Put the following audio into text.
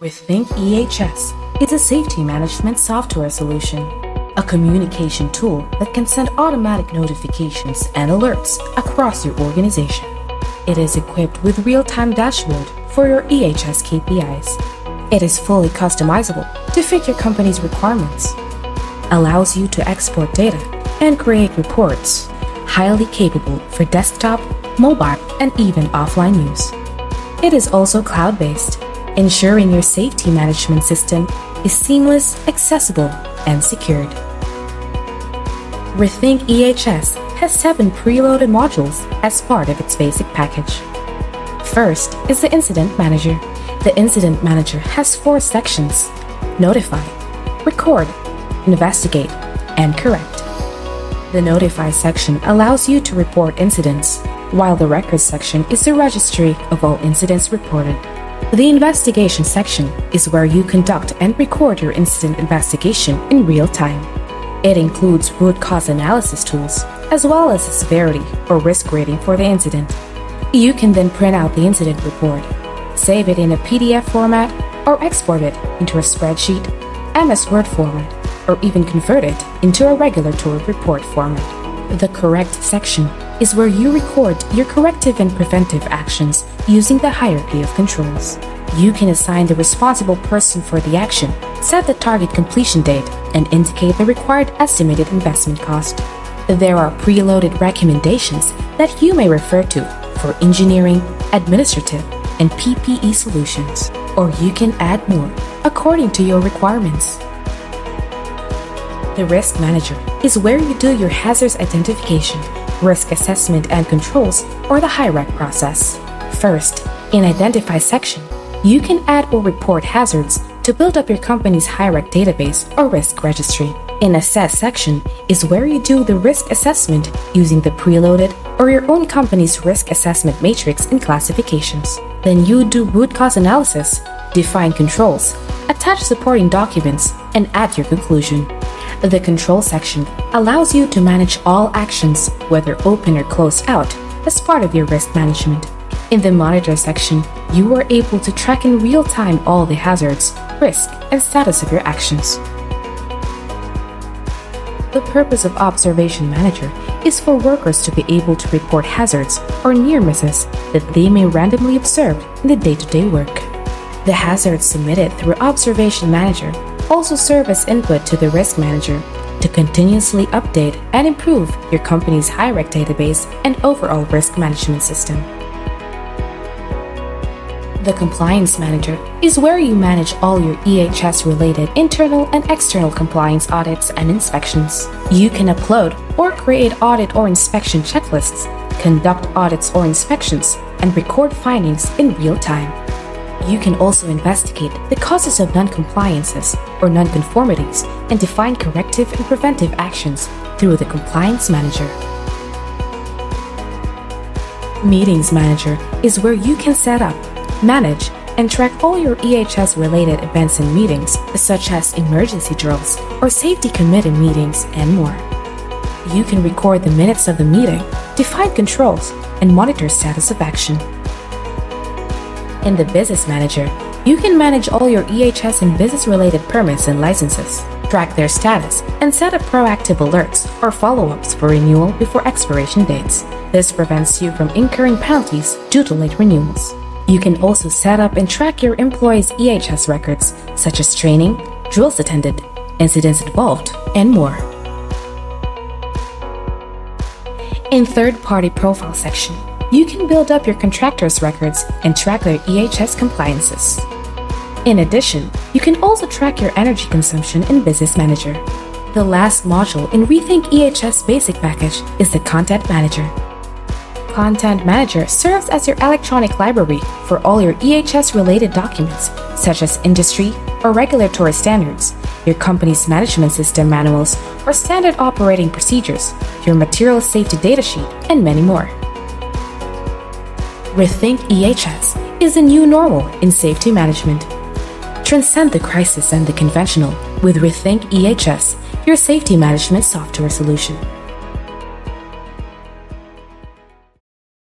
RethinkEHS is a safety management software solution, a communication tool that can send automatic notifications and alerts across your organization. It is equipped with real-time dashboard for your EHS KPIs. It is fully customizable to fit your company's requirements, allows you to export data and create reports, highly capable for desktop, mobile, and even offline use. It is also cloud-based, ensuring your safety management system is seamless, accessible, and secured. RethinkEHS has 7 preloaded modules as part of its basic package. First is the Incident Manager. The Incident Manager has 4 sections: Notify, Record, Investigate, and Correct. The Notify section allows you to report incidents, while the Record section is the registry of all incidents reported. The Investigation section is where you conduct and record your incident investigation in real time. It includes root cause analysis tools, as well as a severity or risk rating for the incident. You can then print out the incident report, save it in a PDF format, or export it into a spreadsheet, MS Word format, or even convert it into a regulatory report format. The Correct section is where you record your corrective and preventive actions using the hierarchy of controls. You can assign the responsible person for the action, set the target completion date, and indicate the required estimated investment cost. There are preloaded recommendations that you may refer to for engineering, administrative, and PPE solutions, or you can add more according to your requirements. The Risk Manager is where you do your hazards identification, risk assessment and controls, or the HIREC process. First, in Identify section, you can add or report hazards to build up your company's HIREC database or risk registry. In Assess section is where you do the risk assessment using the preloaded or your own company's risk assessment matrix and classifications. Then you do root cause analysis, define controls, attach supporting documents, and add your conclusion. The Control section allows you to manage all actions, whether open or closed out, as part of your risk management. In the Monitor section, you are able to track in real time all the hazards, risk, and status of your actions. The purpose of Observation Manager is for workers to be able to report hazards or near misses that they may randomly observe in the day-to-day work. The hazards submitted through Observation Manager also serve as input to the Risk Manager to continuously update and improve your company's HIREC database and overall risk management system. The Compliance Manager is where you manage all your EHS-related internal and external compliance audits and inspections. You can upload or create audit or inspection checklists, conduct audits or inspections, and record findings in real time. You can also investigate the causes of non-compliances or non-conformities and define corrective and preventive actions through the Compliance Manager. Meetings Manager is where you can set up, manage, and track all your EHS-related events and meetings, such as emergency drills or safety committee meetings and more. You can record the minutes of the meeting, define controls, and monitor status of action. In the Business Manager, you can manage all your EHS and business-related permits and licenses, track their status, and set up proactive alerts or follow-ups for renewal before expiration dates. This prevents you from incurring penalties due to late renewals. You can also set up and track your employees' EHS records, such as training, drills attended, incidents involved, and more. In Third-Party Profile section, you can build up your contractors' records and track their EHS compliances. In addition, you can also track your energy consumption in Business Manager. The last module in Rethink EHS Basic Package is the Content Manager. Content Manager serves as your electronic library for all your EHS-related documents, such as industry or regulatory standards, your company's management system manuals or standard operating procedures, your material safety datasheet, and many more. Rethink EHS is a new normal in safety management. Transcend the crisis and the conventional with Rethink EHS, your safety management software solution.